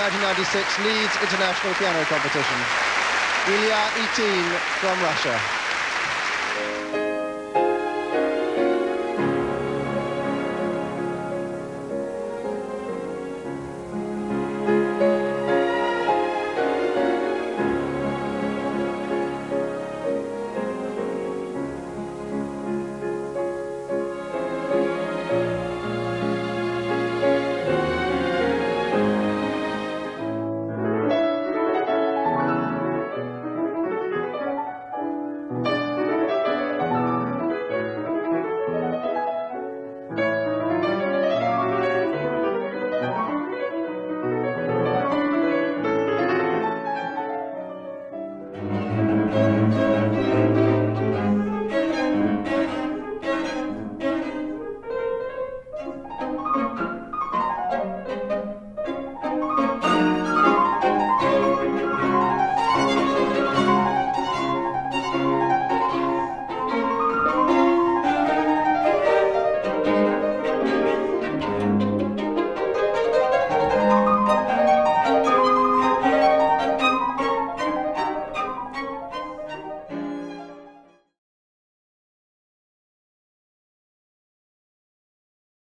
1996 Leeds International Piano Competition. Ilya Itin from Russia.